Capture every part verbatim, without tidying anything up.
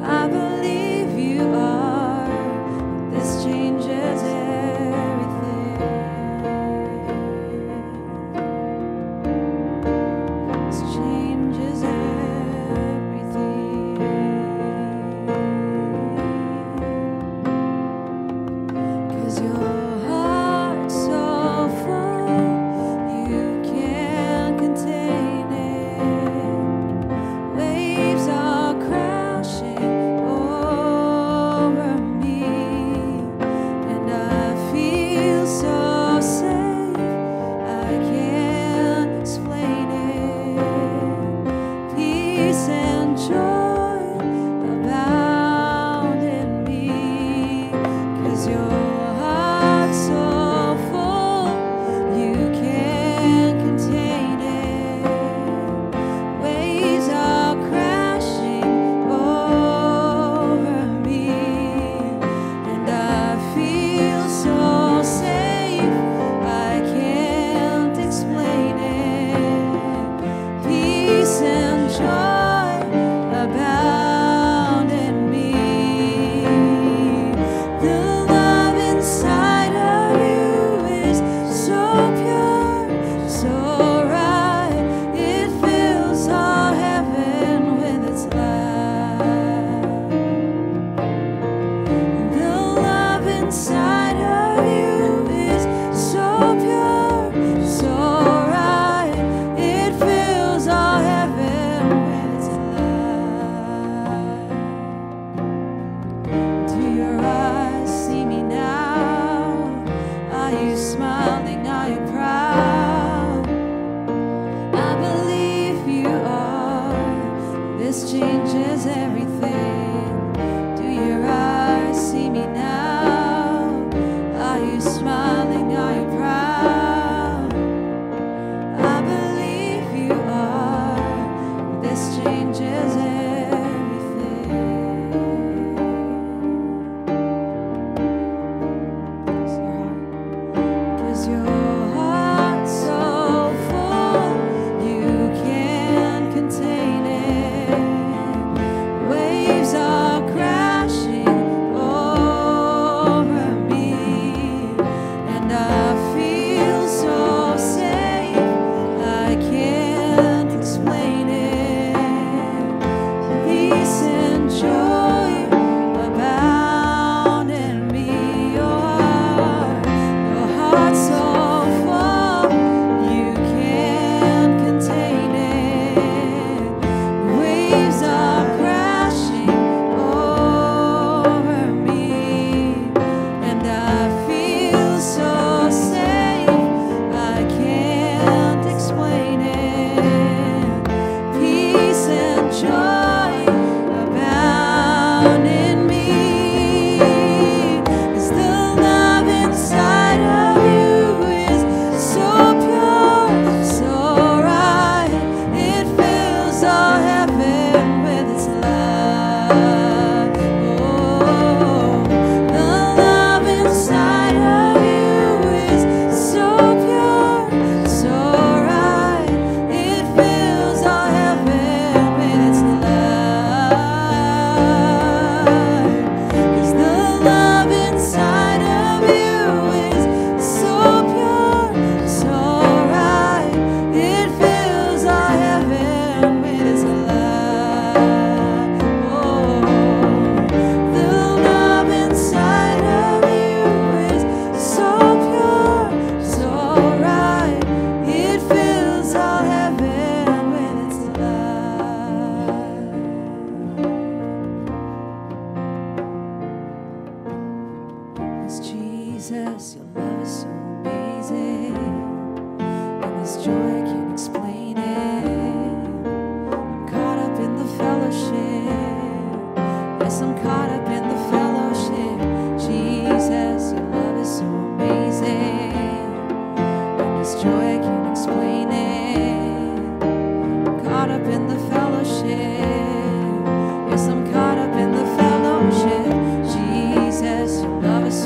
I guess I'm caught up in the fellowship. Jesus, your love is so amazing, and this joy I can't explain it. I'm caught up in the fellowship. Yes, I'm caught up in the fellowship. Jesus, your love is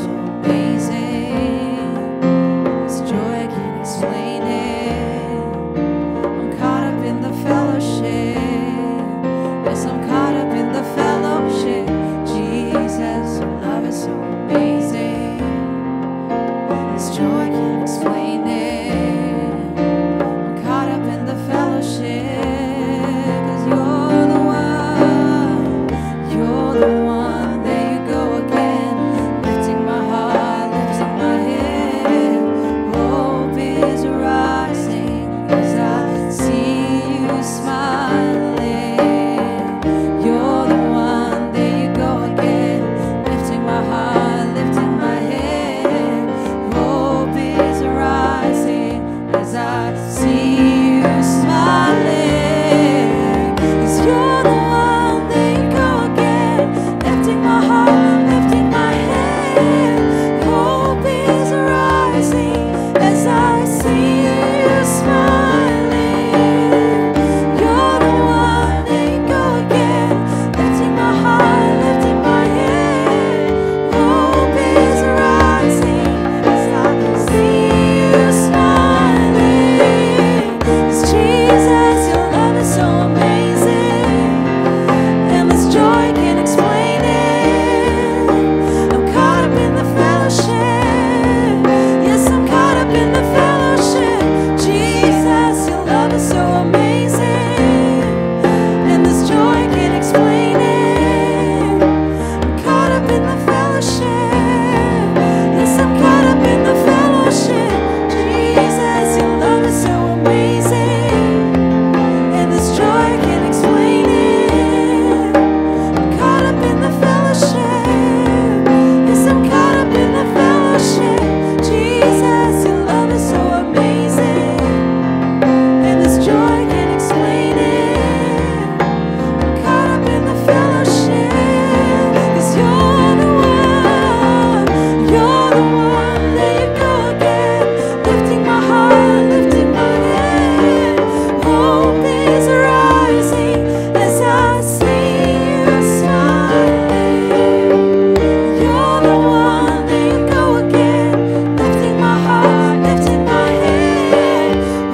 so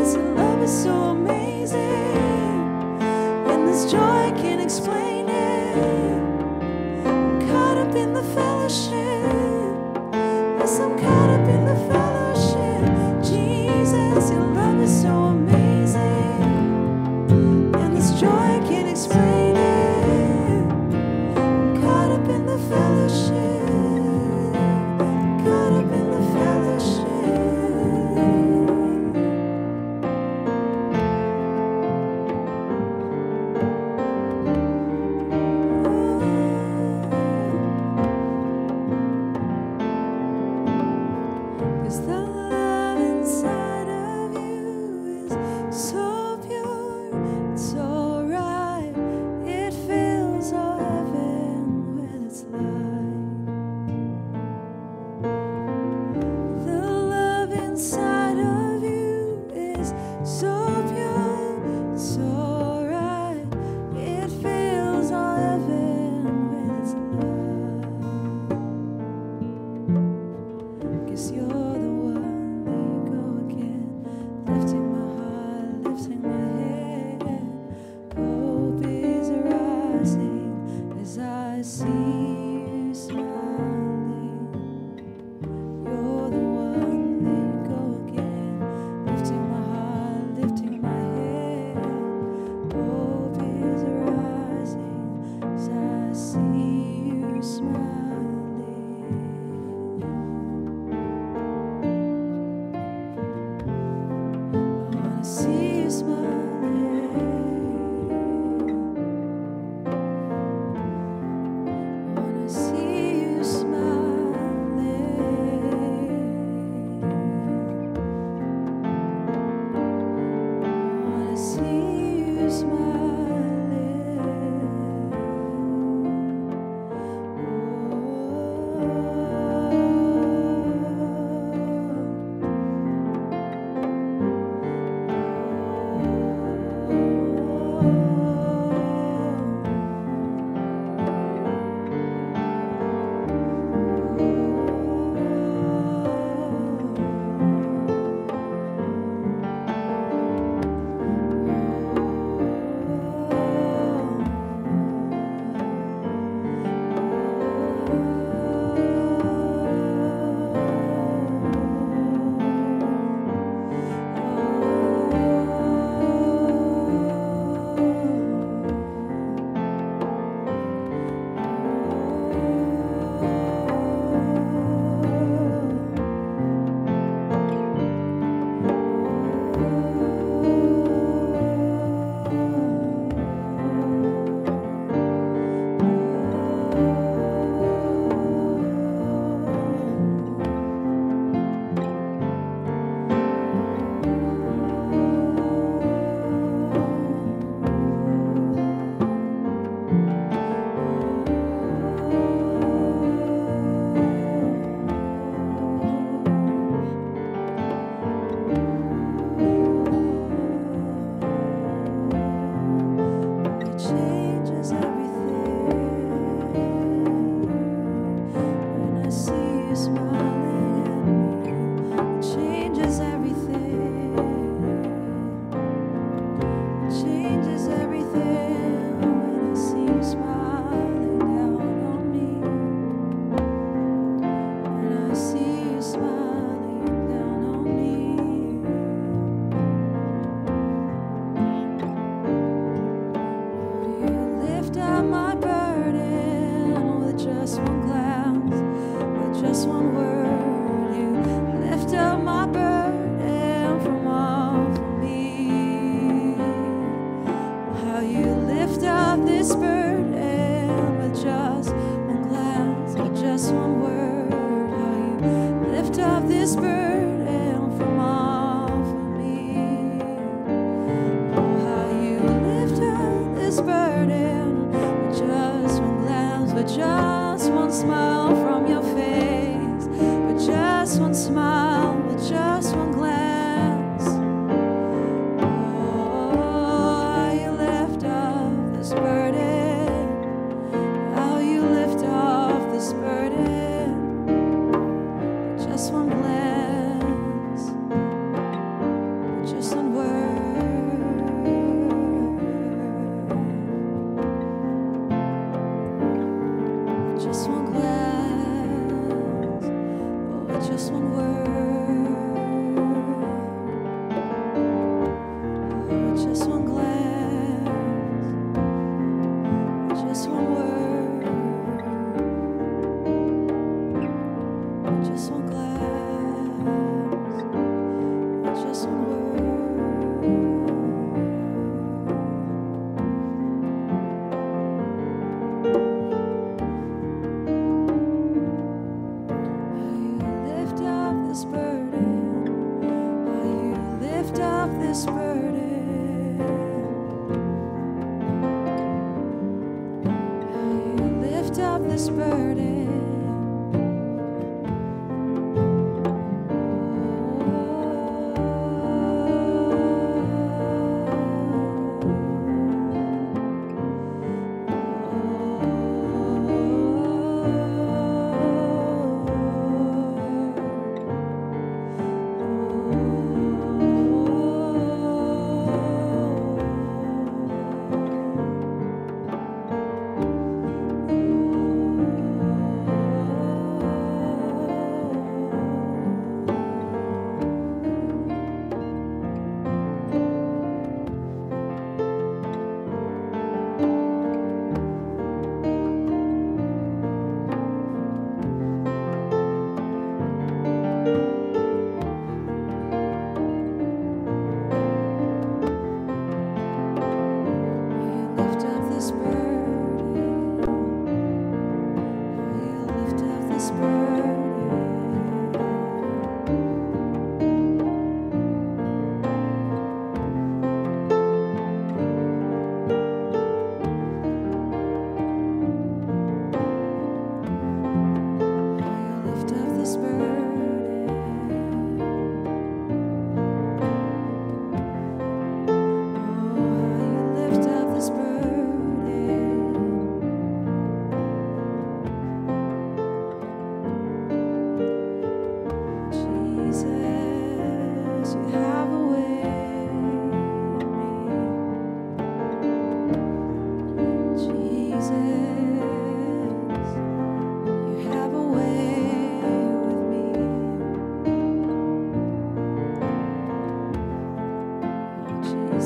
amazing, and this joy I can't explain it. I'm caught up in the fellowship. Yes, I'm caught up in the fellowship. Jesus, your love is so amazing. This joy I can't explain it. I'm caught up in the fellowship. 'Cause you're the one, you're the one. There you go again, lifting my heart, lifting my head. Hope is rising as I see you smile. You're the one, there you go again, lifting my heart, lifting my head. This burden.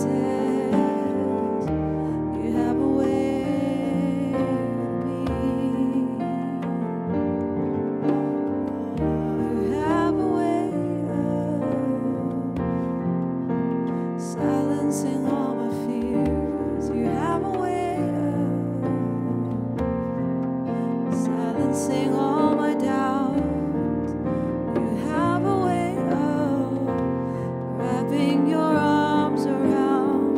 Your arms around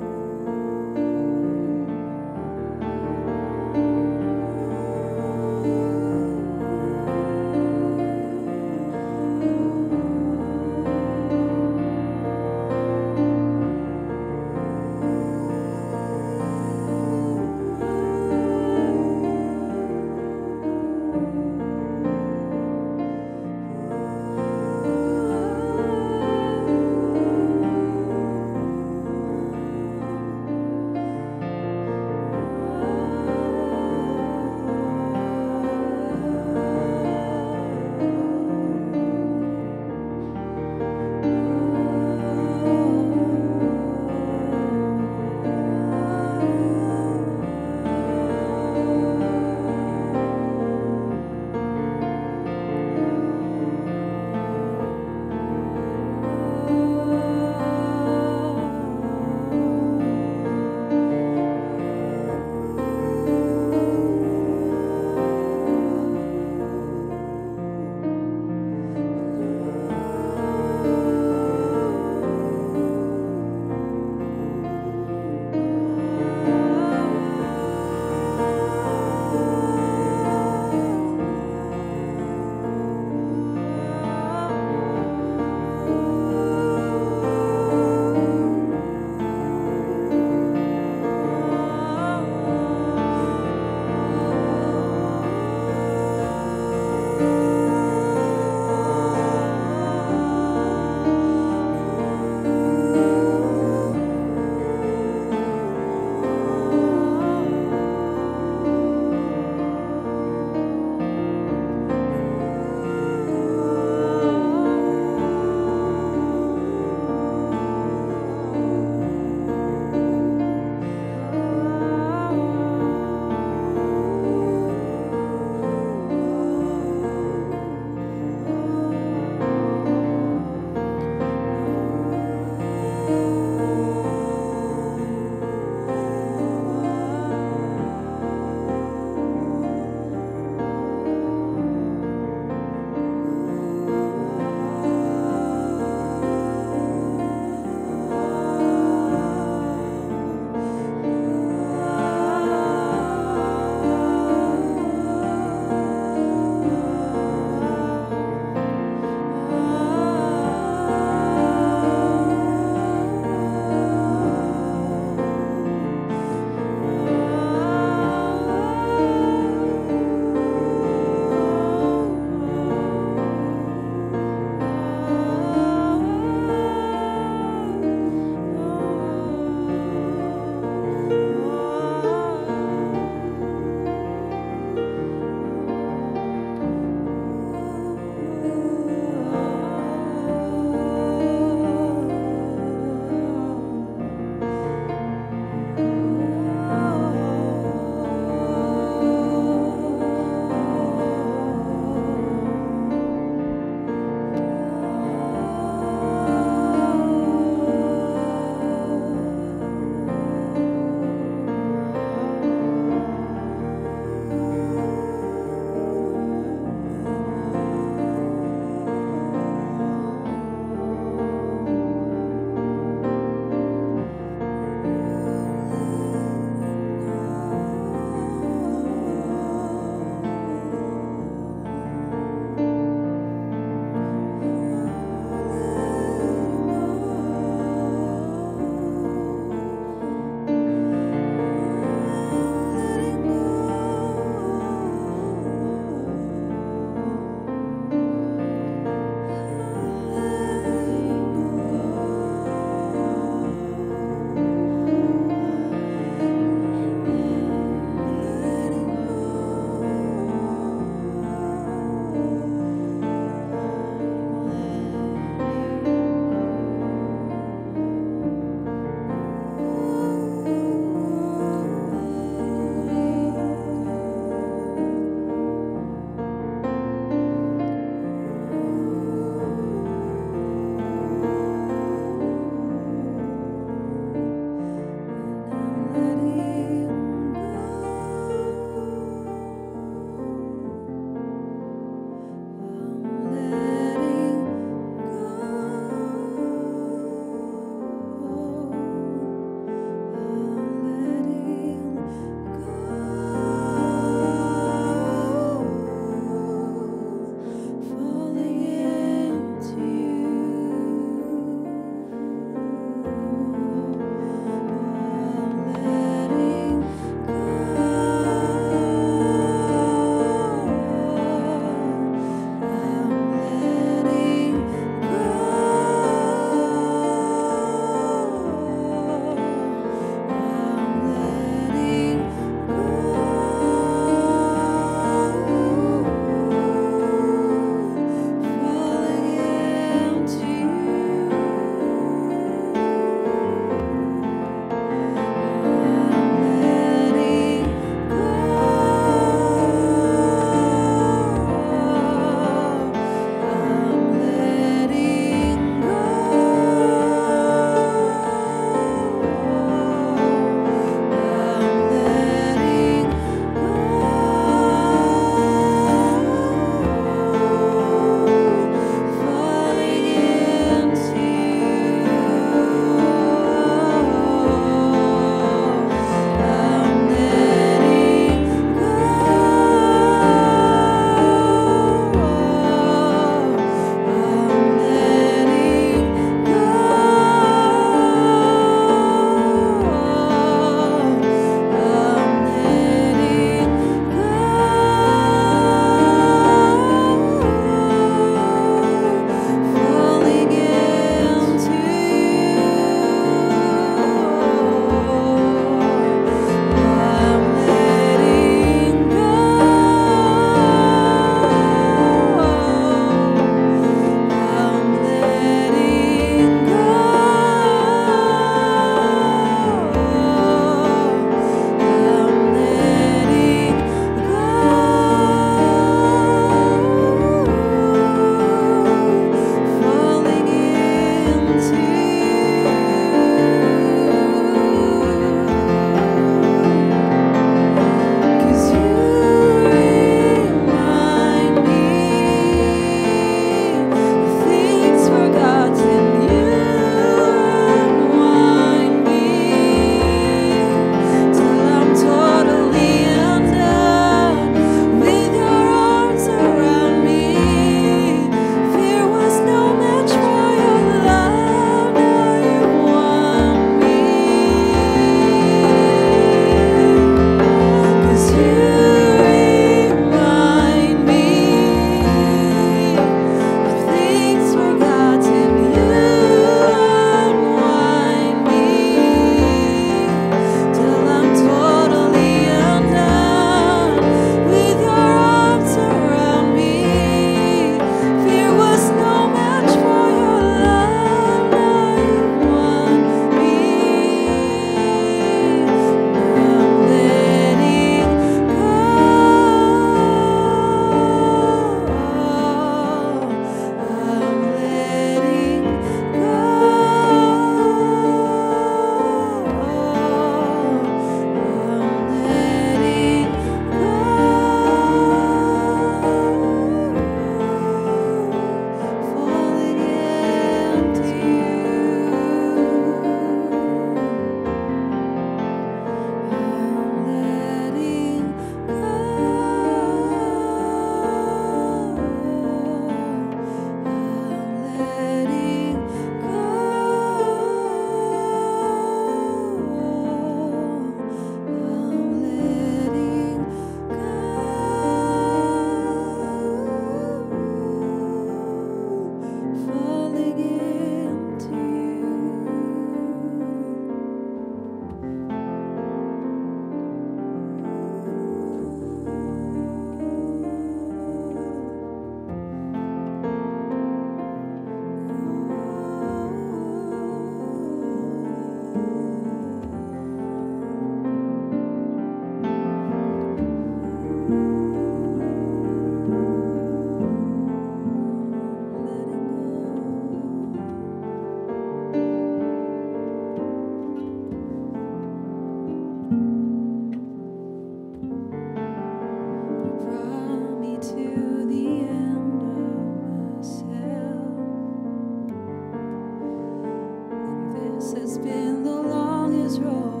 this has been the longest road.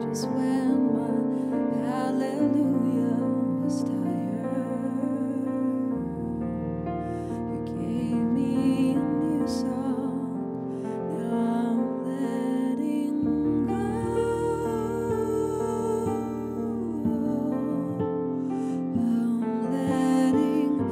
Just when my hallelujah was tired, you gave me a new song. Now I'm letting go. I'm letting go. I'm letting go.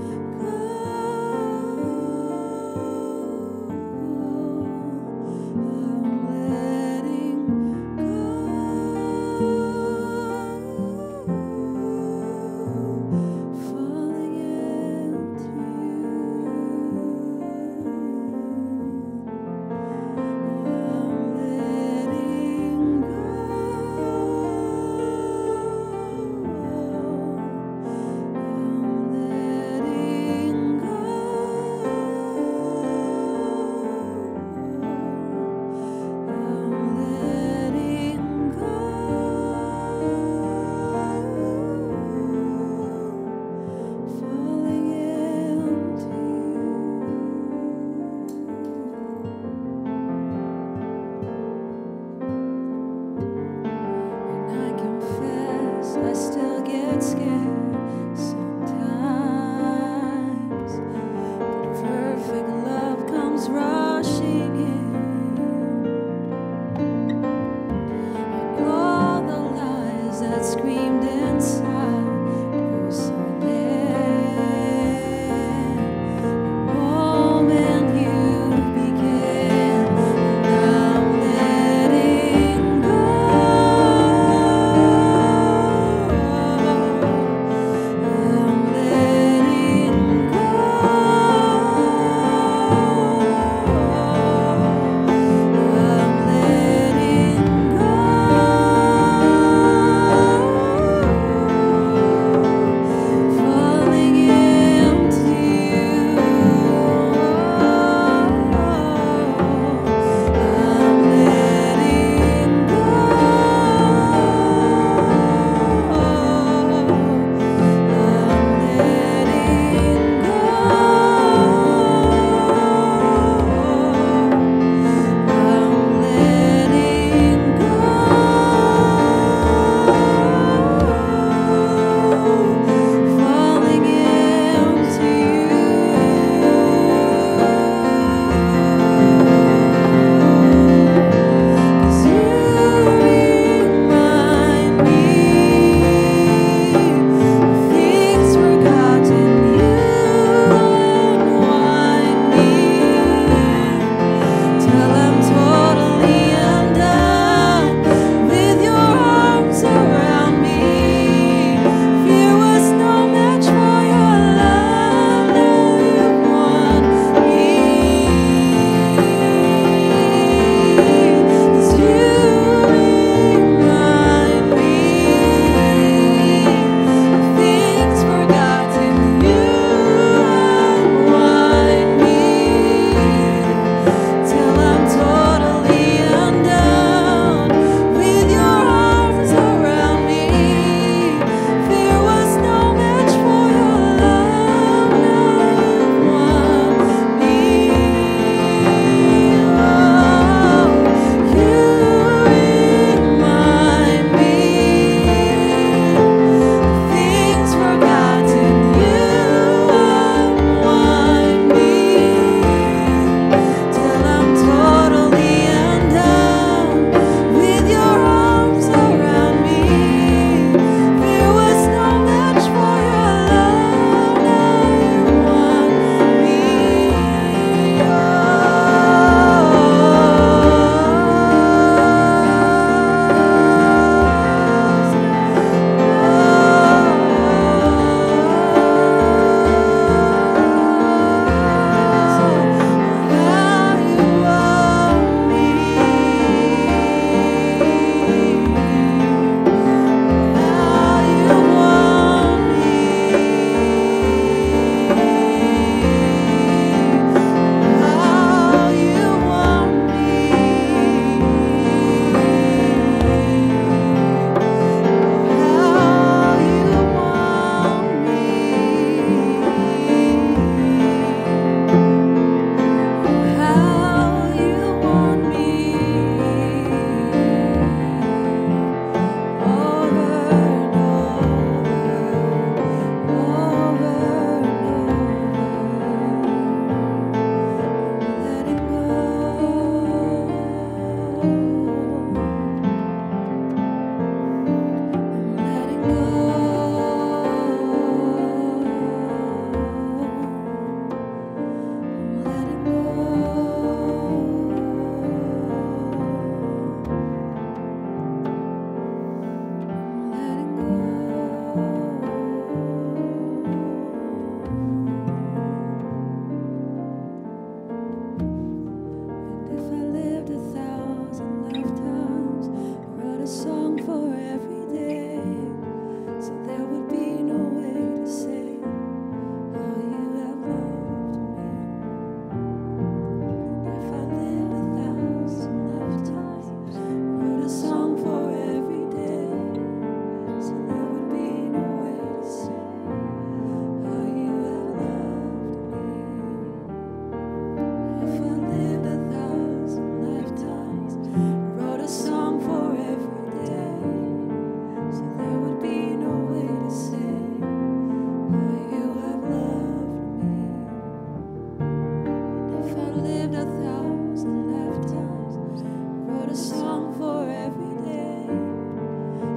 lived a thousand lifetimes, wrote a song for every day,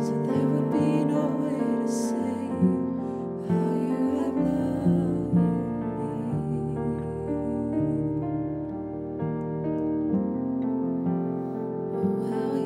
so there would be no way to say how you have loved me. Oh, how you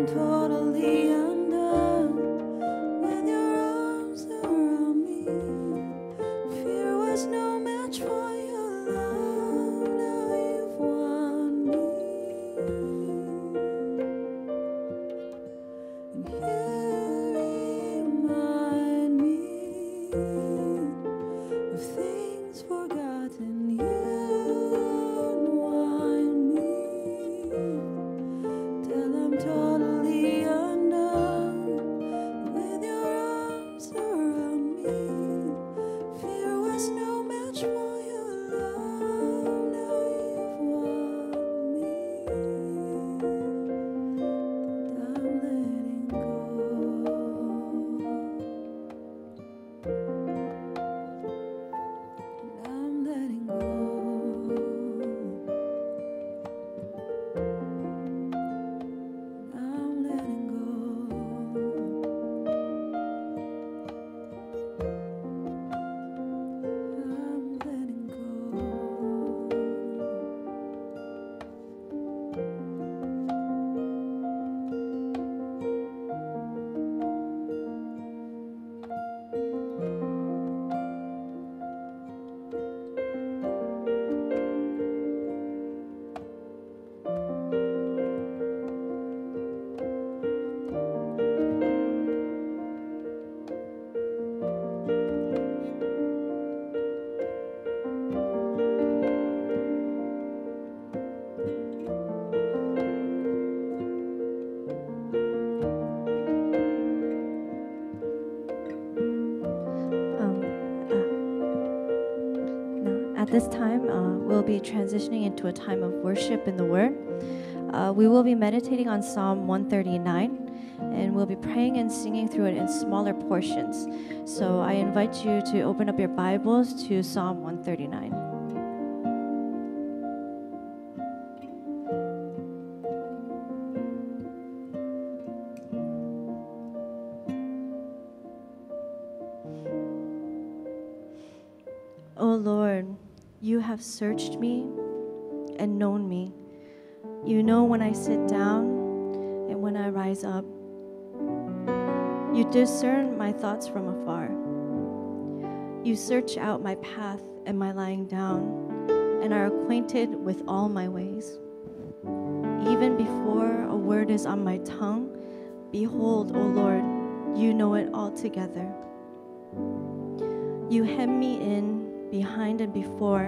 I'm totally undone when your arms around me. Fear was no match for your love. Now you've won me, and you remind me of things forgotten. You unwind me till I'm totally At this time, uh, we'll be transitioning into a time of worship in the Word. Uh, we will be meditating on Psalm one thirty-nine, and we'll be praying and singing through it in smaller portions. So I invite you to open up your Bibles to Psalm one thirty-nine. O Lord, you have searched me and known me. You know when I sit down and when I rise up. You discern my thoughts from afar. You search out my path and my lying down, and are acquainted with all my ways. Even before a word is on my tongue, behold, O Lord, you know it altogether. You hem me in behind and before,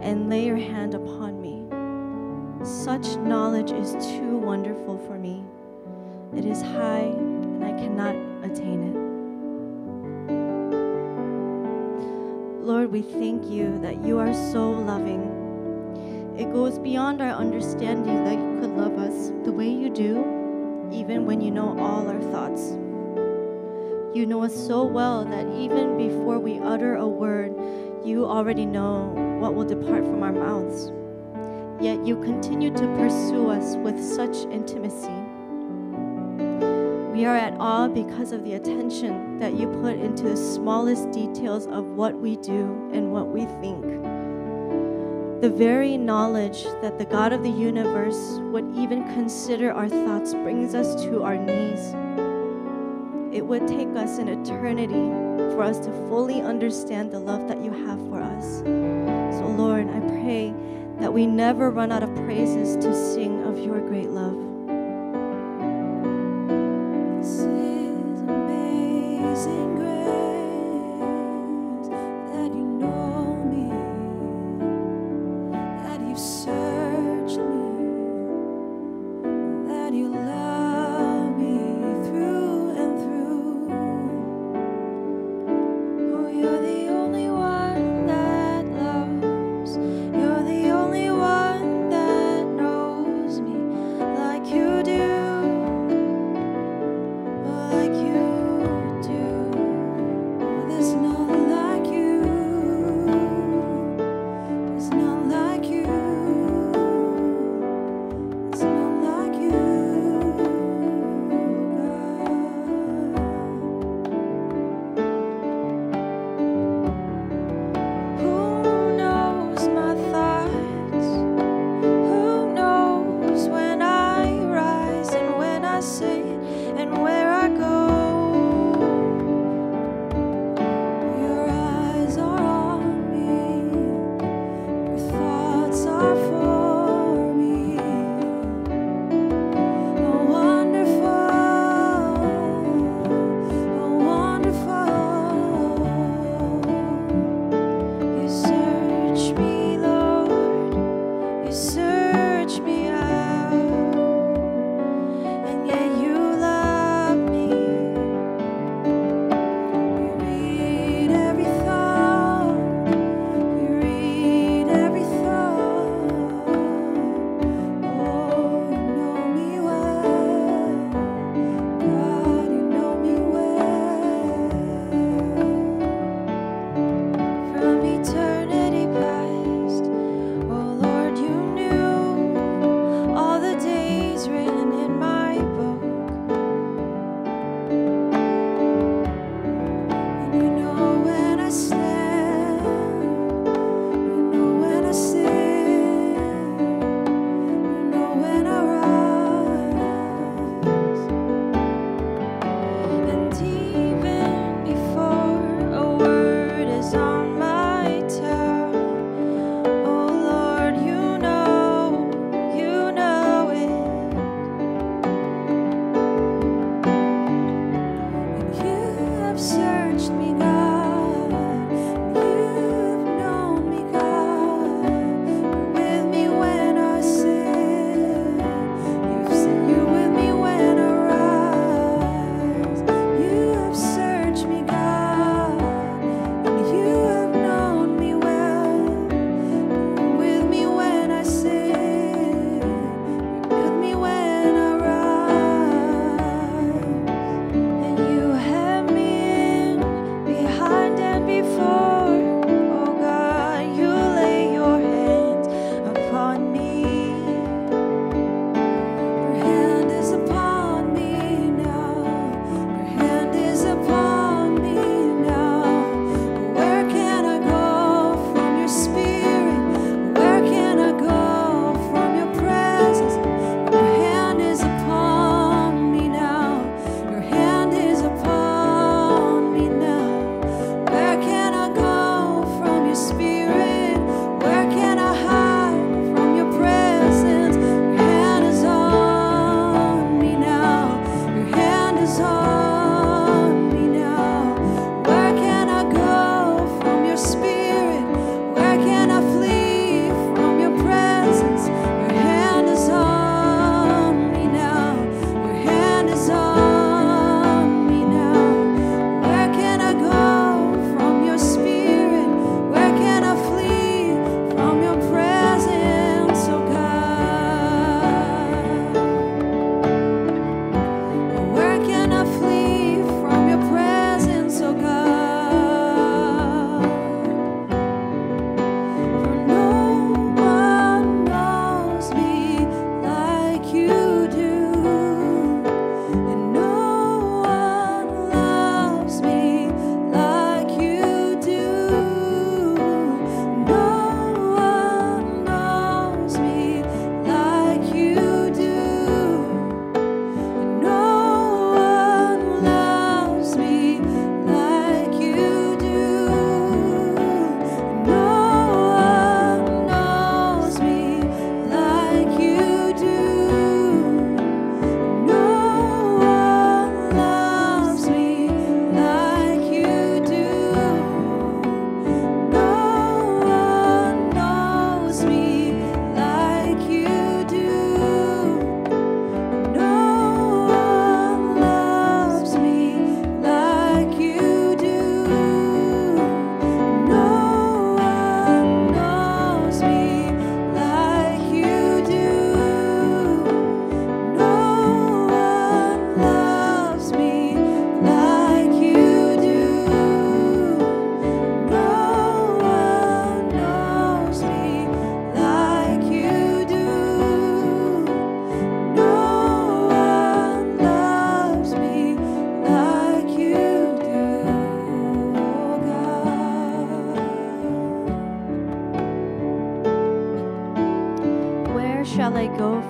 and lay your hand upon me. Such knowledge is too wonderful for me. It is high, and I cannot attain it. Lord, we thank you that you are so loving. It goes beyond our understanding that you could love us the way you do, even when you know all our thoughts. You know us so well that even before we utter a word, you already know what will depart from our mouths. Yet you continue to pursue us with such intimacy. We are at awe because of the attention that you put into the smallest details of what we do and what we think. The very knowledge that the God of the universe would even consider our thoughts brings us to our knees. It would take us an eternity for us to fully understand the love that you have for us. So, Lord, I pray that we never run out of praises to sing of your great love. Like you.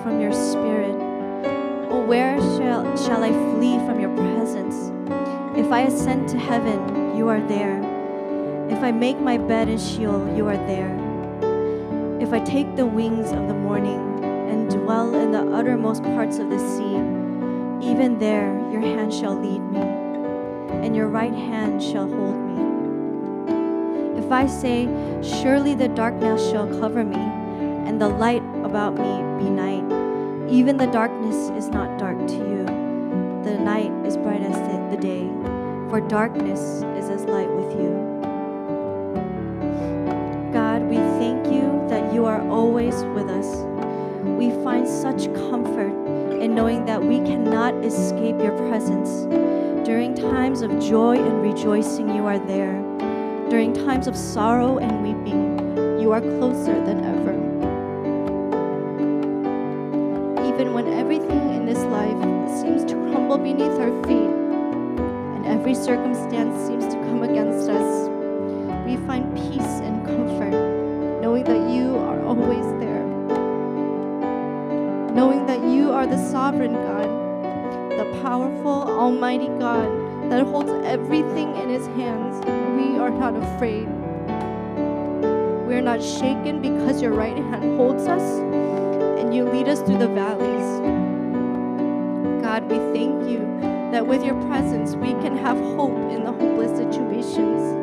from your spirit? Oh, where shall, shall I flee from your presence? If I ascend to heaven, you are there. If I make my bed in Sheol, you are there. If I take the wings of the morning and dwell in the uttermost parts of the sea, even there your hand shall lead me, and your right hand shall hold me. If I say, surely the darkness shall cover me, and the light about me be night, even the darkness is not dark to you. The night is bright as the day, for darkness is as light with you. We thank you that you are always with us. We find such comfort in knowing that we cannot escape your presence. During times of joy and rejoicing, you are there. During times of sorrow and weeping, you are closer than ever. Even when everything in this life seems to crumble beneath our feet, and every circumstance seems to come against us, we find peace and comfort, knowing that you are always there, knowing that you are the sovereign God, the powerful, almighty God that holds everything in his hands. We are not afraid. We are not shaken because your right hand holds us and you lead us through the valleys. God, we thank you that with your presence we can have hope in the hopeless situations.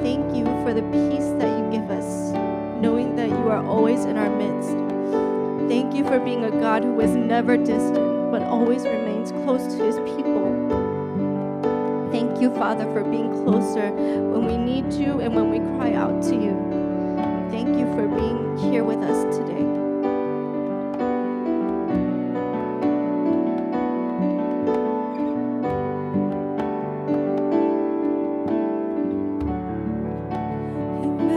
Thank you for the peace that you give us, knowing that you are always in our midst. Thank you for being a God who is never distant, but always remains close to his people. Thank you, Father, for being closer when we need you and when we cry out to you. Thank you for being here with us today. Amen.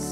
I'd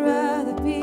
rather be.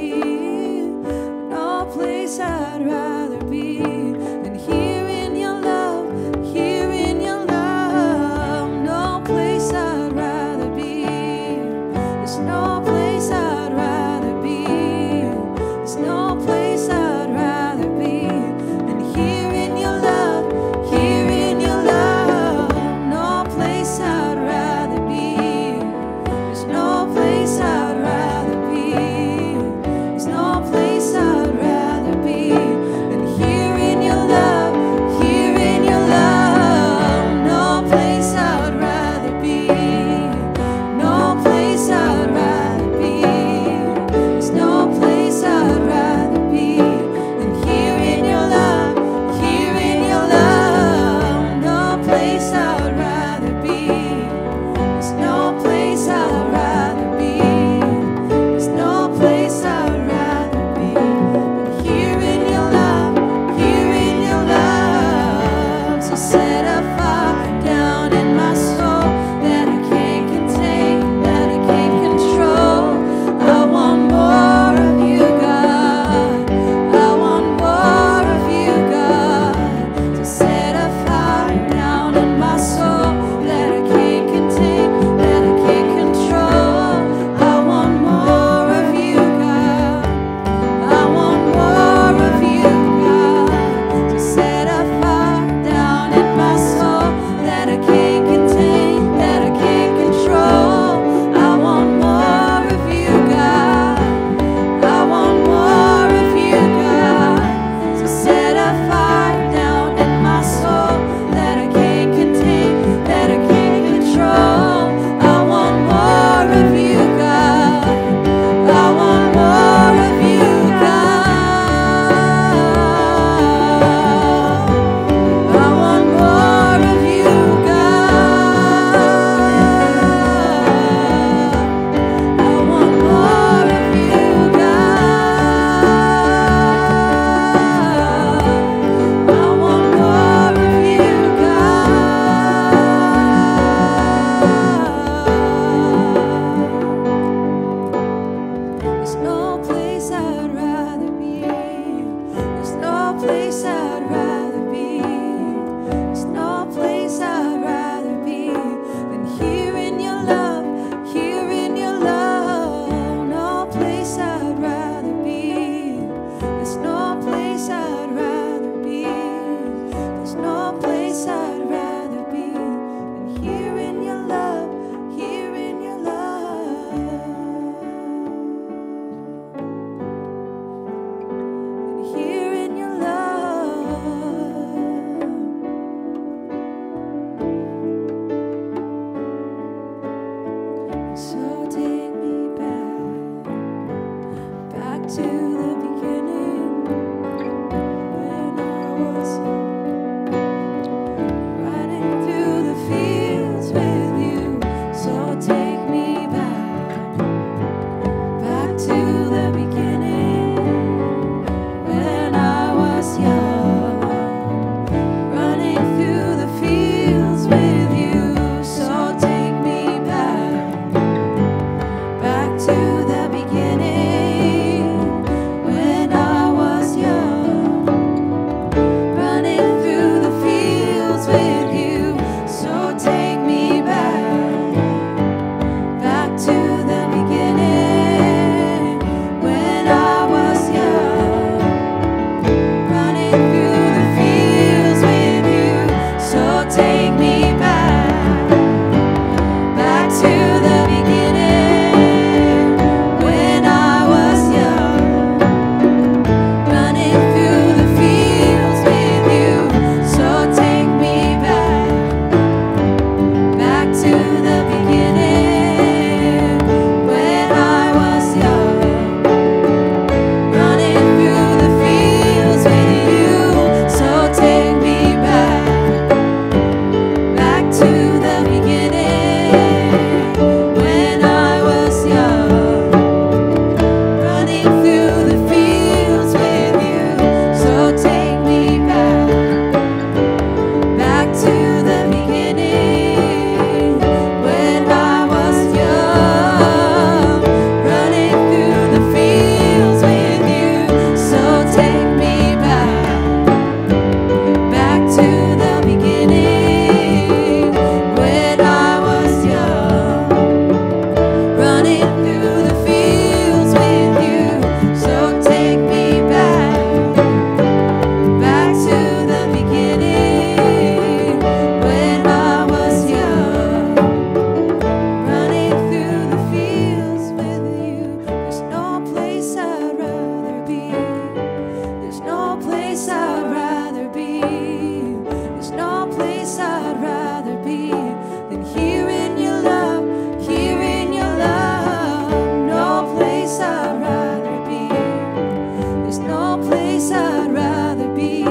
no place I'd rather be.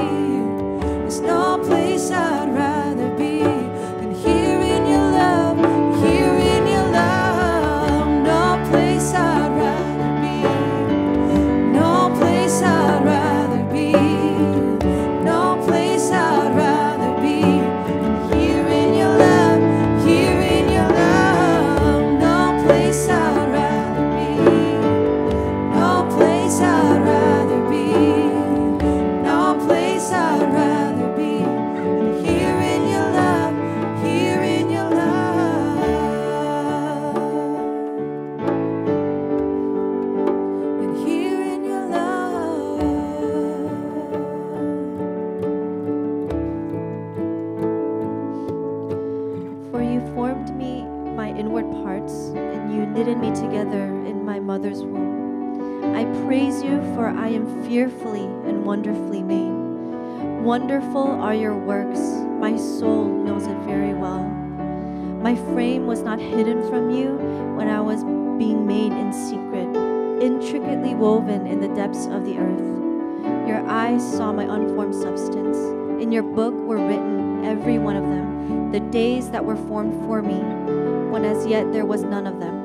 There's no place I'd rather be than here in your love, here in your love. No place I'd rather be. No place I'd rather be. No place I'd rather be than here in your love, here in your love. No place I'd rather be. Formed me, my inward parts, and you knitted me together in my mother's womb. I praise you, for I am fearfully and wonderfully made. Wonderful are your works, my soul knows it very well. My frame was not hidden from you when I was being made in secret, intricately woven in the depths of the earth. Your eyes saw my unformed substance. In your book were written, every one of them, the days that were formed for me, when as yet there was none of them.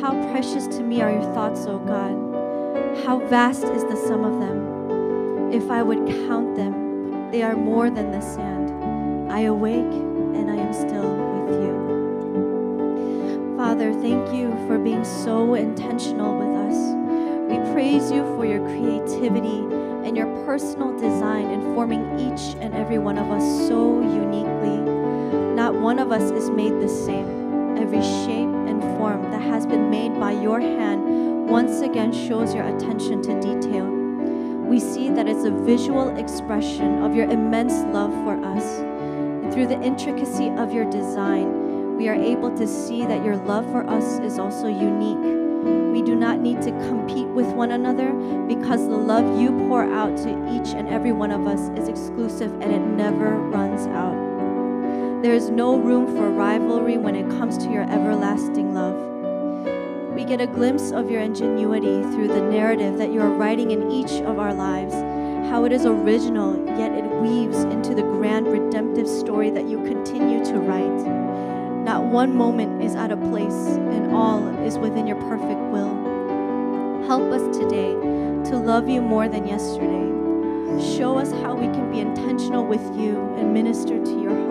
How precious to me are your thoughts, O God! How vast is the sum of them! If I would count them, they are more than the sand. I awake and I am still with you. Father, thank you for being so intentional with us. We praise you for your creativity and your personal design in forming each and every one of us so uniquely. Not one of us is made the same. Every shape and form that has been made by your hand once again shows your attention to detail. We see that it's a visual expression of your immense love for us. And through the intricacy of your design, we are able to see that your love for us is also unique. We do not need to compete with one another, because the love you pour out to each and every one of us is exclusive and it never runs out. There is no room for rivalry when it comes to your everlasting love. We get a glimpse of your ingenuity through the narrative that you are writing in each of our lives, how it is original, yet it weaves into the grand redemptive story that you continue to write. Not one moment is out of place, and all is within your perfect will. Help us today to love you more than yesterday. Show us how we can be intentional with you and minister to your heart.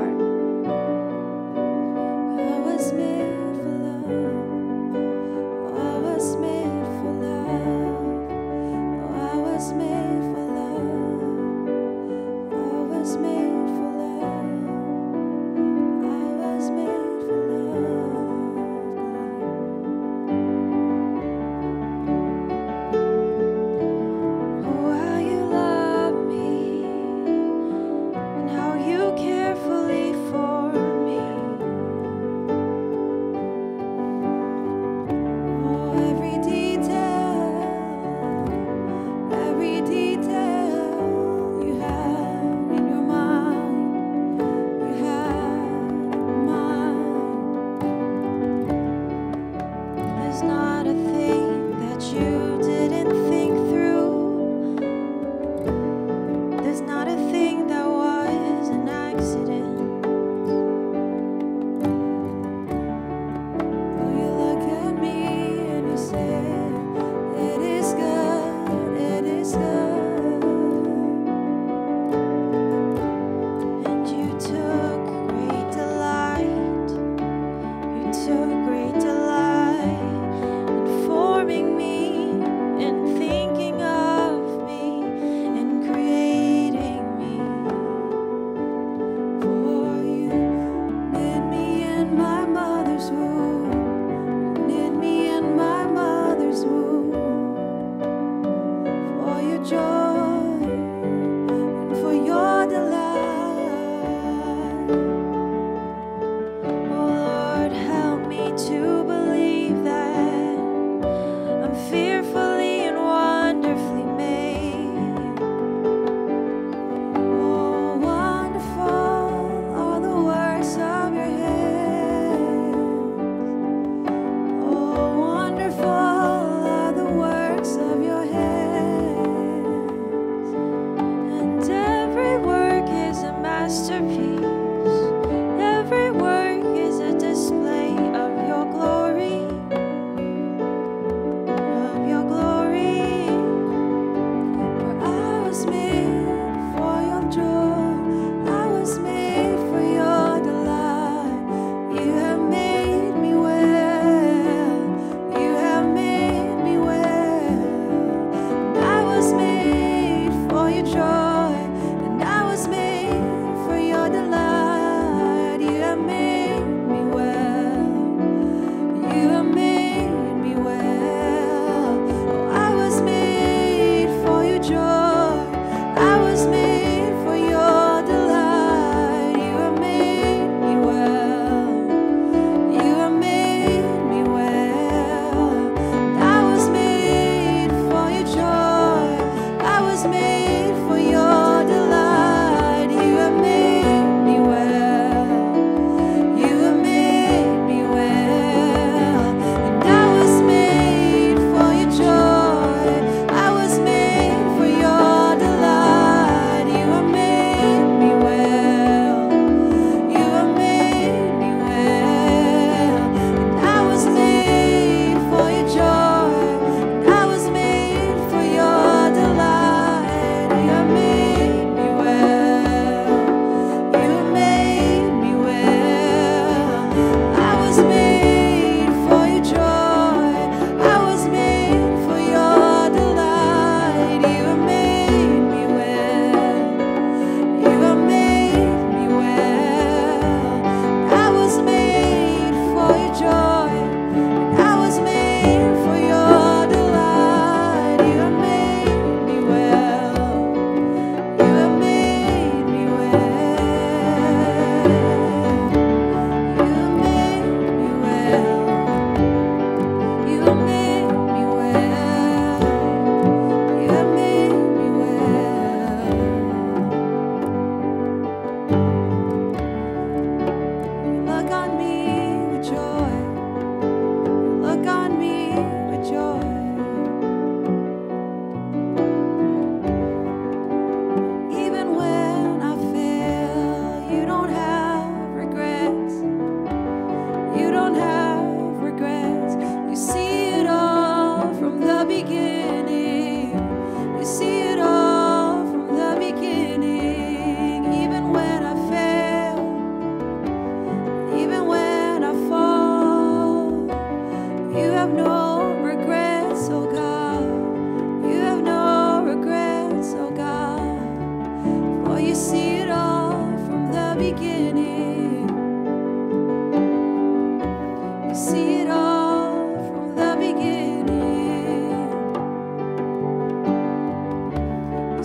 Wonderful are the works of your hands.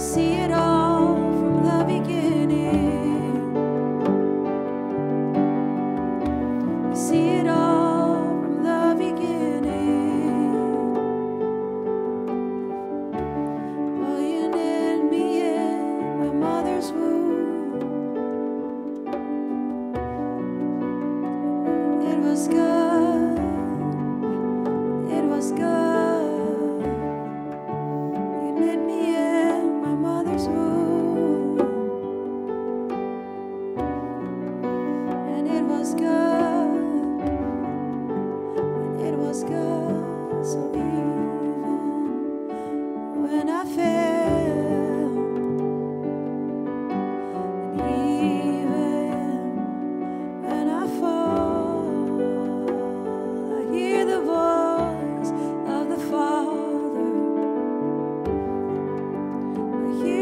see it all from the beginning. We see it all from the beginning. Well, you knit me in my mother's womb. It was good. It was good.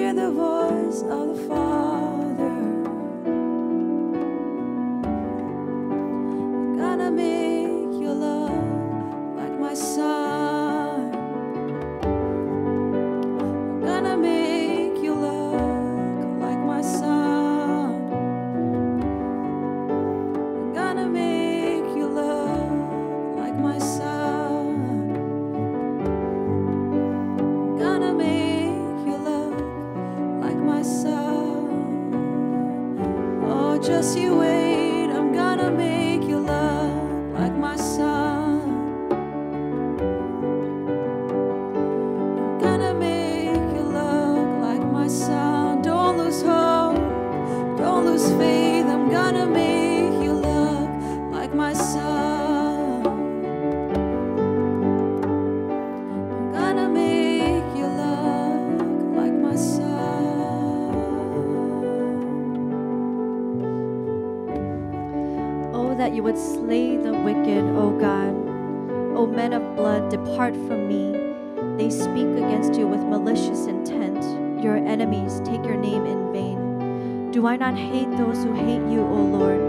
The voice of the Father, I'm gonna make you look like my son. I'm gonna make you look like my son. I'm gonna make you look like my son. I'm gonna make just you wait, I'm gonna make you love like my son. I'm gonna make you look like my son. Don't lose hope, don't lose faith. I'm gonna make you look like my son. I'm gonna make you look like my son. That you would slay the wicked, O God. O men of blood, depart from me. They speak against you with malicious intent. Your enemies take your name in vain. Do I not hate those who hate you, O Lord?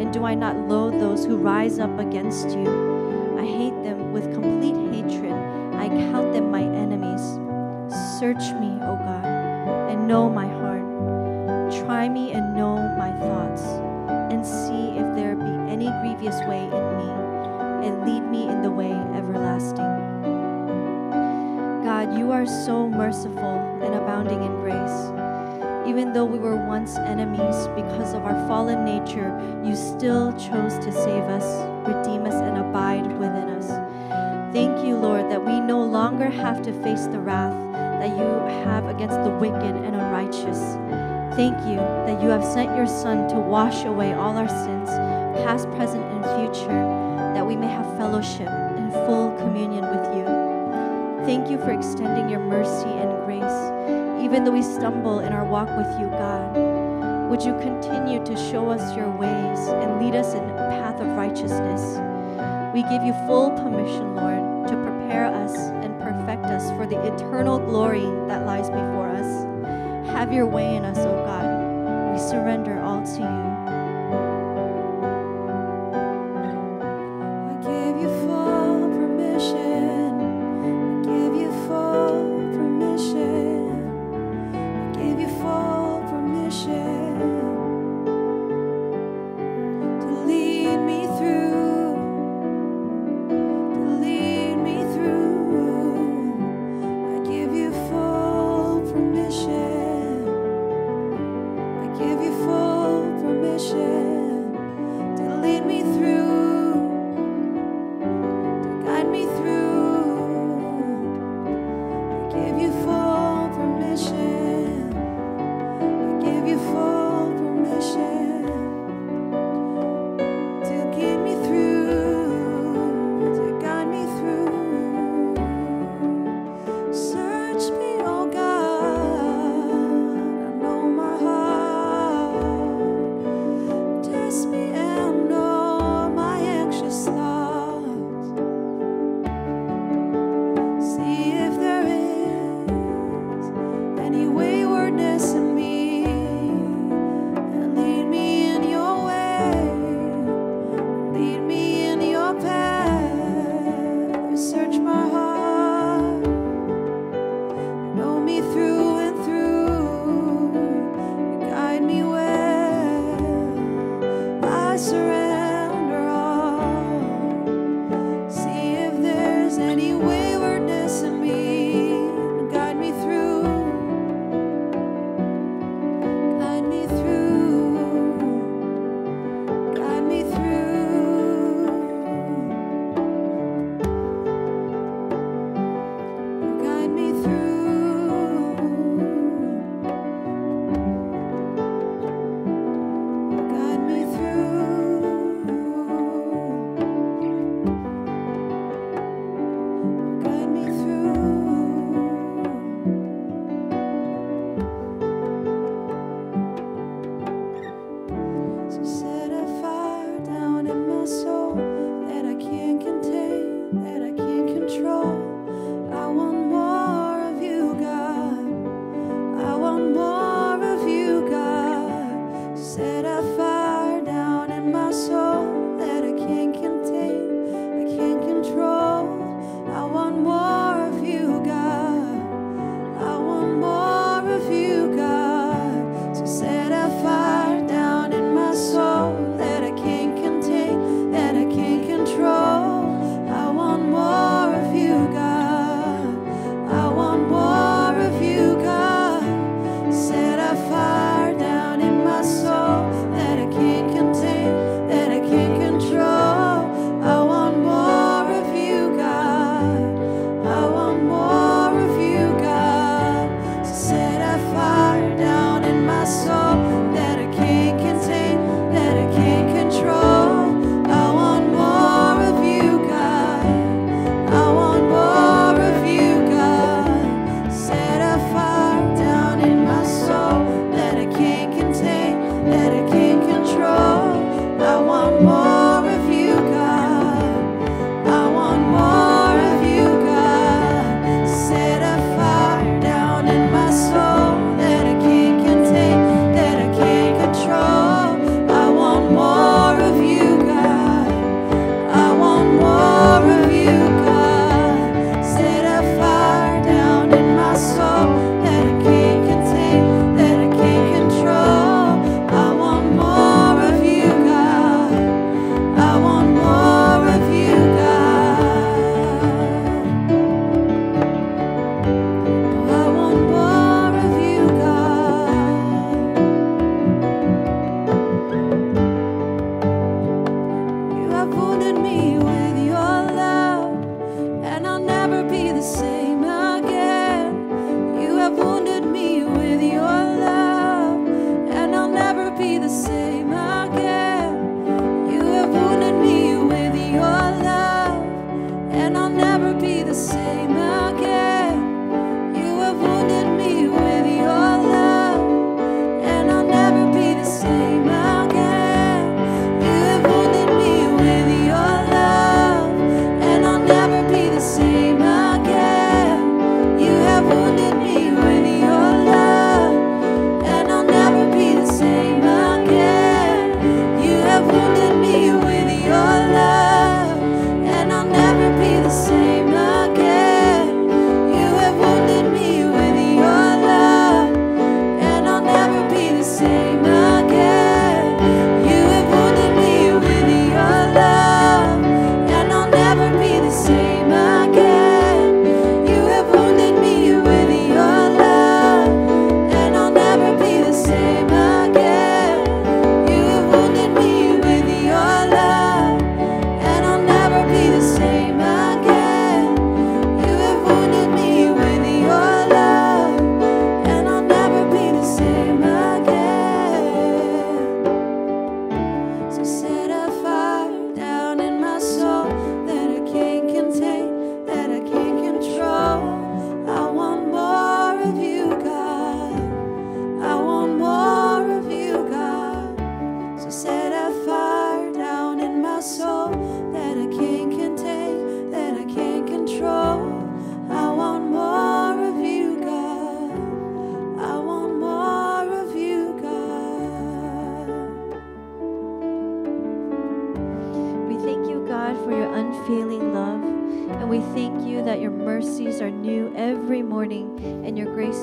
And do I not loathe those who rise up against you? I hate them with complete hatred. I count them my enemies. Search me, O God, and know my heart. Try me and know my thoughts, and see if there be any grievous way in me, and lead me in the way everlasting. God, you are so merciful and abounding in grace. Even though we were once enemies because of our fallen nature, you still chose to save us, redeem us, and abide within us. Thank you, Lord, that we no longer have to face the wrath that you have against the wicked and unrighteous. Thank you that you have sent your Son to wash away all our sins, past, present, and future, that we may have fellowship and full communion with you. Thank you for extending your mercy and grace, even though we stumble in our walk with you, God. Would you continue to show us your ways and lead us in a path of righteousness? We give you full permission, Lord, to prepare us and perfect us for the eternal glory that lies before us. Have your way in us, O God. We surrender all to you. I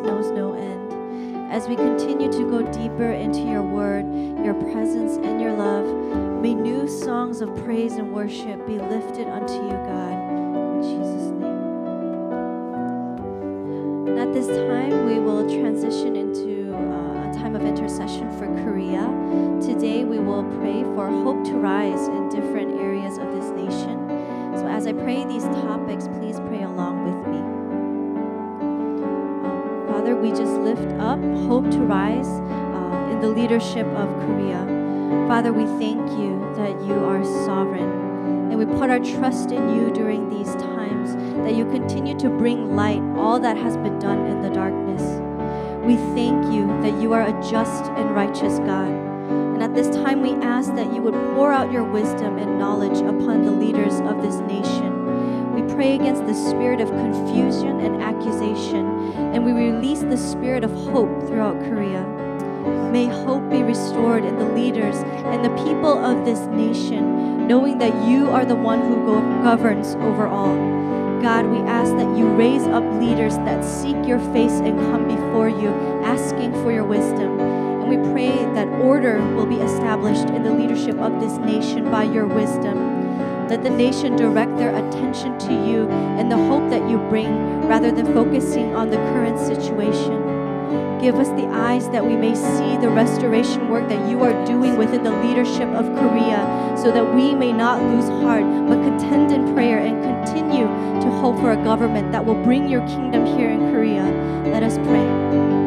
just knows no end. As we continue to go deeper into your word, your presence, and your love, may new songs of praise and worship be lifted unto you, God, in Jesus' name. And at this time, we will transition into a time of intercession for Korea. Today, we will pray for hope to rise in different areas of this nation. So as I pray these topics, please pray along with me. Um, Father, we just lift up hope to rise uh, in the leadership of Korea. Father, we thank you that you are sovereign. And we put our trust in you during these times, that you continue to bring light all that has been done in the darkness. We thank you that you are a just and righteous God. And at this time, we ask that you would pour out your wisdom and knowledge upon the leaders of this nation. We pray against the spirit of confusion and accusation, and we release the spirit of hope throughout Korea. May hope be restored in the leaders and the people of this nation, knowing that you are the one who governs over all. God, we ask that you raise up leaders that seek your face and come before you, asking for your wisdom. We pray that order will be established in the leadership of this nation by your wisdom. Let the nation direct their attention to you and the hope that you bring rather than focusing on the current situation. Give us the eyes that we may see the restoration work that you are doing within the leadership of Korea, so that we may not lose heart but contend in prayer and continue to hope for a government that will bring your kingdom here in Korea. Let us pray.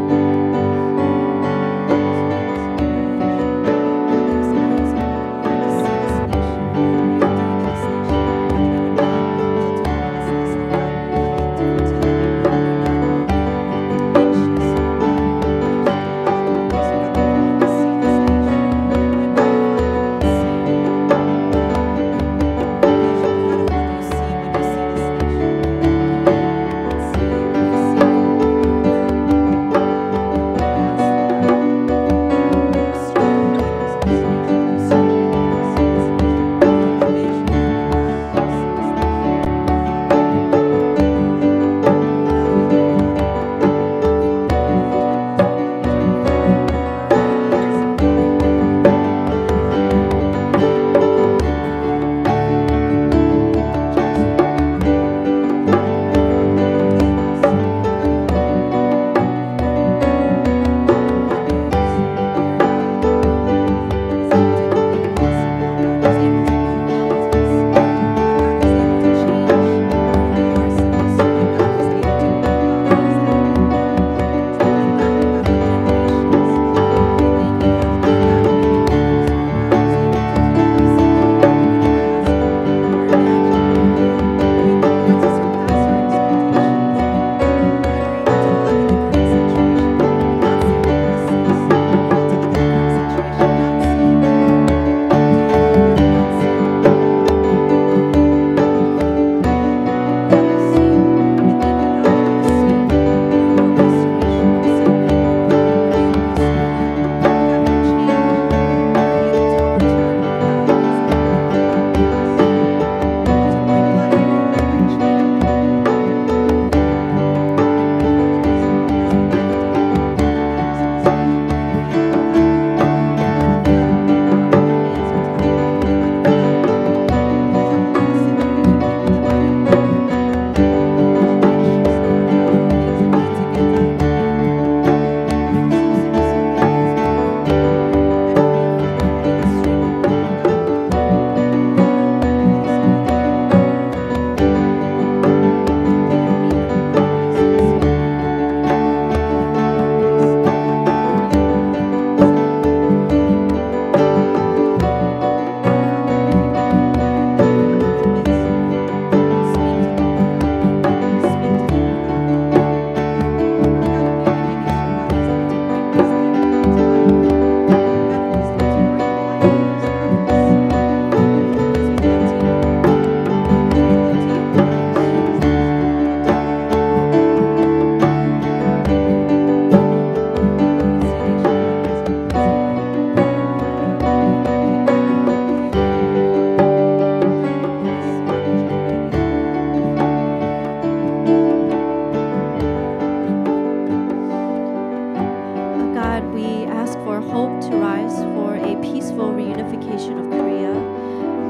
us for hope to rise for a peaceful reunification of Korea.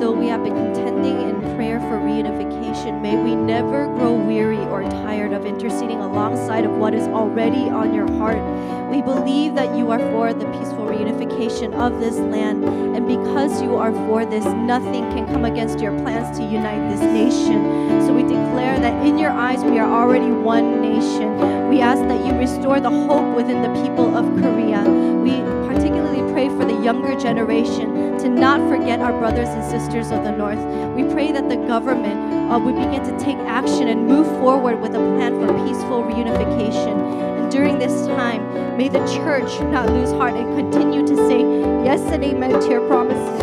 Though we have been contending in prayer for reunification, may we never grow weary or tired of interceding alongside of what is already on your heart. We believe that you are for the peaceful reunification of this land, and because you are for this, nothing can come against your plans to unite this nation. So we declare that in your eyes we are already one nation. We ask that you restore the hope within the people of Korea. We particularly pray for the younger generation to not forget our brothers and sisters of the North. We pray that the government uh, would begin to take action and move forward with a plan for peaceful reunification. And during this time, may the church not lose heart and continue to say yes and amen to your promises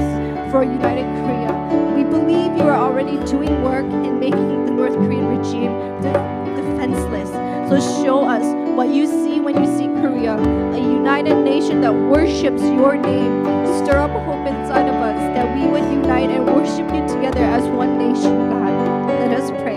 for United Korea. We believe you are already doing work in making the North Korean regime de defenseless. So show us what you see when you see Korea, a united nation that worships your name. Stir up hope inside of us that we would unite and worship you together as one nation, God. Let us pray.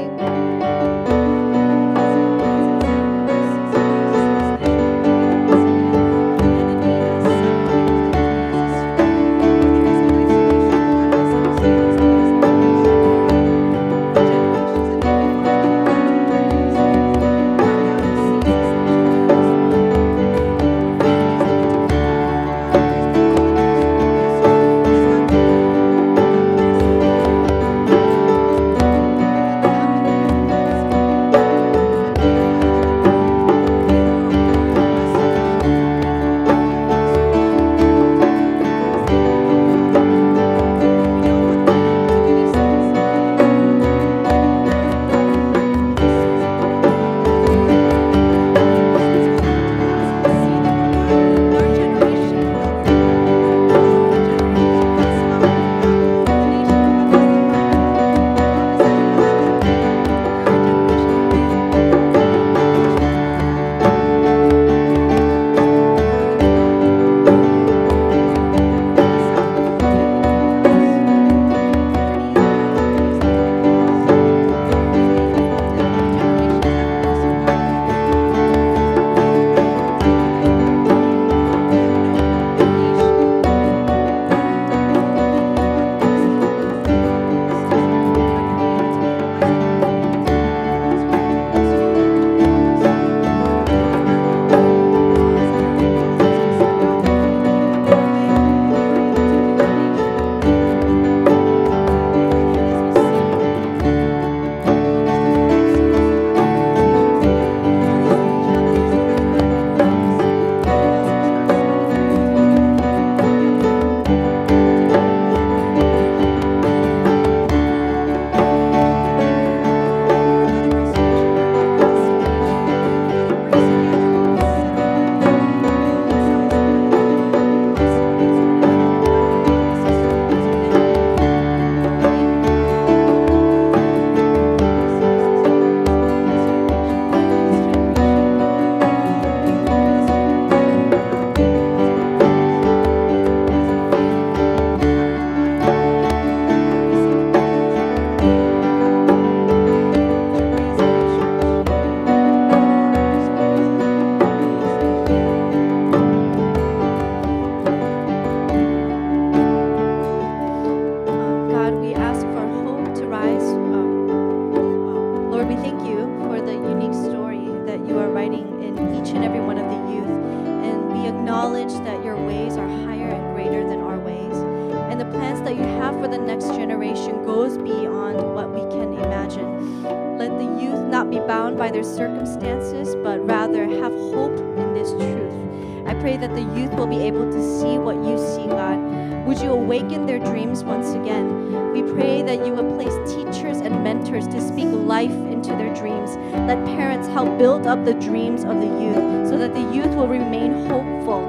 The dreams of the youth, so that the youth will remain hopeful.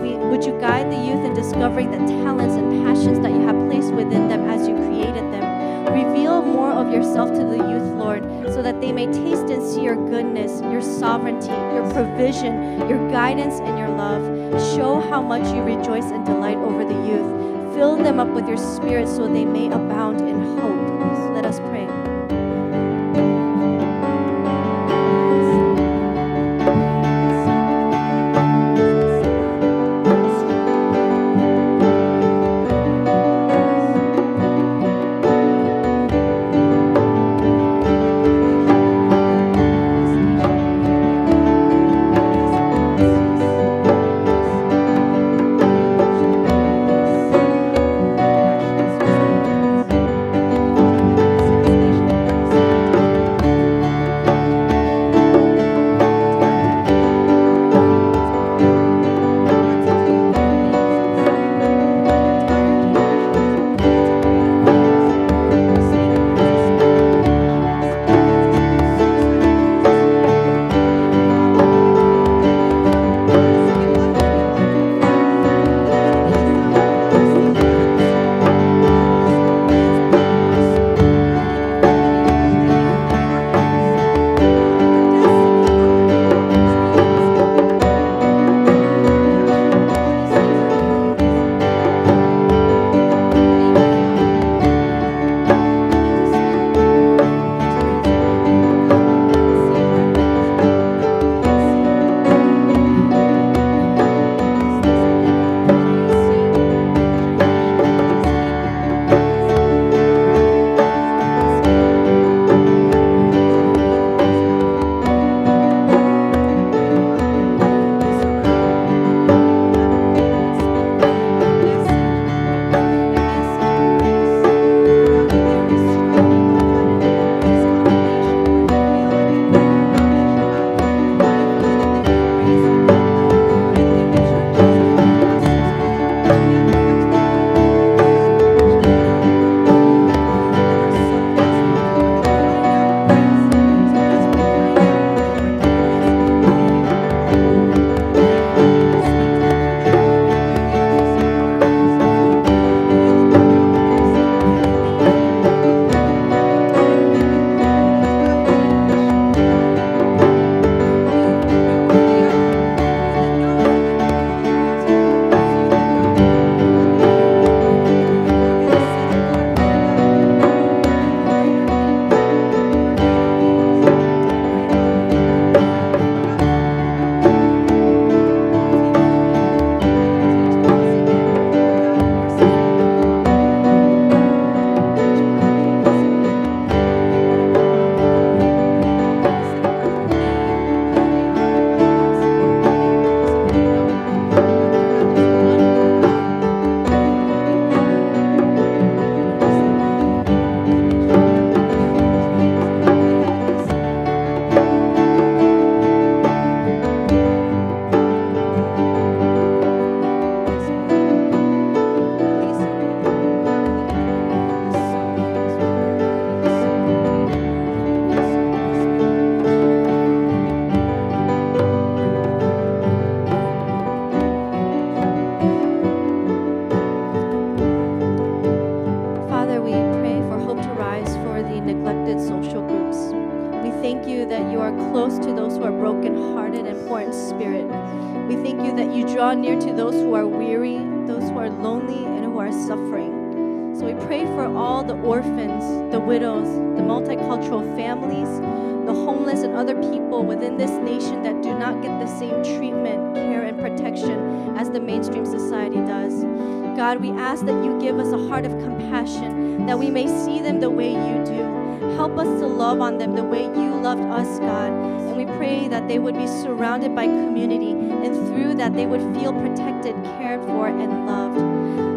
We, would you guide the youth in discovering the talents and passions that you have placed within them as you created them? Reveal more of yourself to the youth, Lord, so that they may taste and see your goodness, your sovereignty, your provision, your guidance, and your love. Show how much you rejoice and delight over the youth. Fill them up with your spirit so they may abound in hope. Let us pray. Yes. We thank you that you draw near to those who are weary, those who are lonely, and who are suffering. So we pray for all the orphans, the widows, the multicultural families, the homeless, and other people within this nation that do not get the same treatment, care, and protection as the mainstream society does. God, we ask that you give us a heart of compassion, that we may see them the way you do. Help us to love on them the way you loved us, God. And we pray that they would be surrounded by community, and through that they would feel protected, cared for, and loved.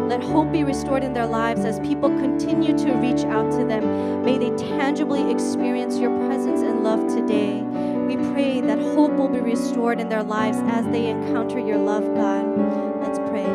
Let hope be restored in their lives as people continue to reach out to them. May they tangibly experience your presence and love today. We pray that hope will be restored in their lives as they encounter your love, God. Let's pray.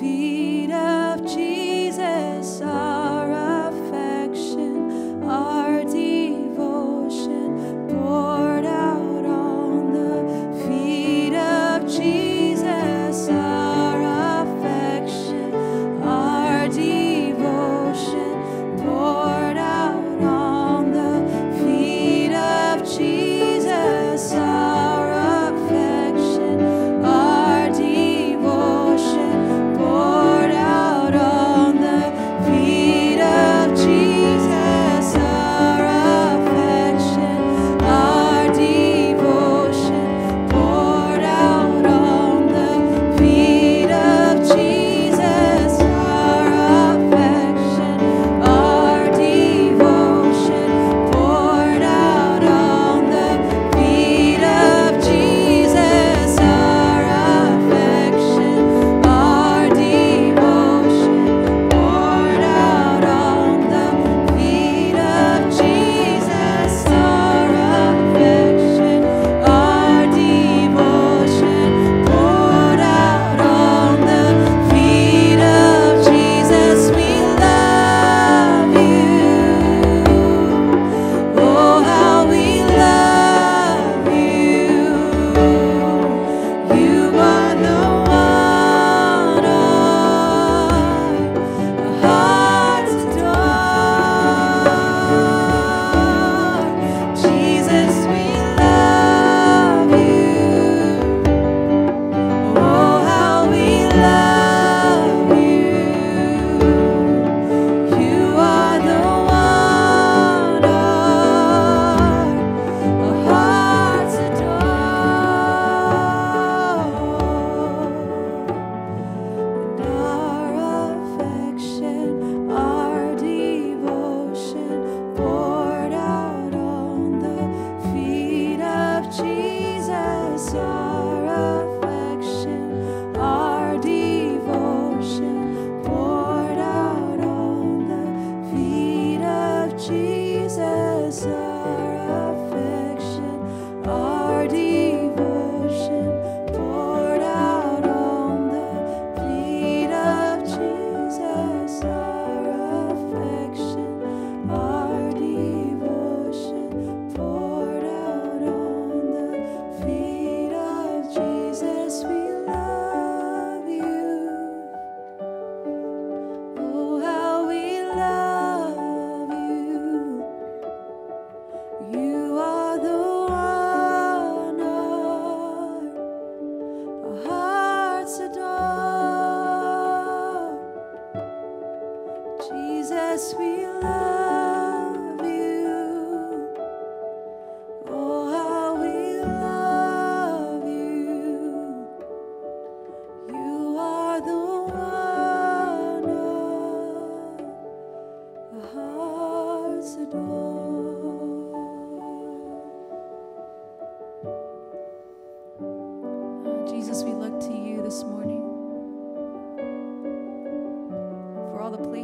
Feet of Jesus, our affection, our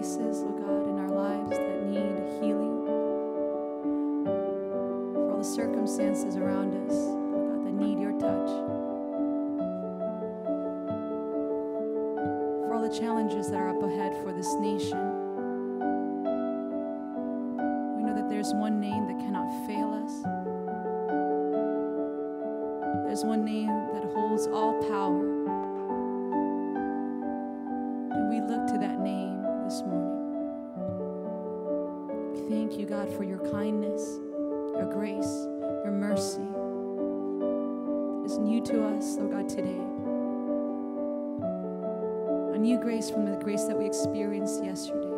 places, Lord God, in our lives that need healing, for all the circumstances around us, Lord God, that need your touch, for all the challenges that are up ahead for this nation. We know that there's one name that cannot fail us. There's one name that holds all power. God, for your kindness, your grace, your mercy that is new to us, Lord God, today. A new grace from the grace that we experienced yesterday.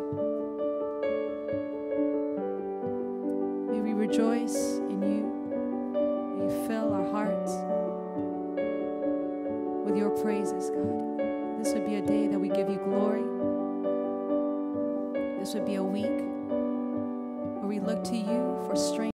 May we rejoice in you. May you fill our hearts with your praises, God. This would be a day that we give you glory. This would be a week. We look to you for strength.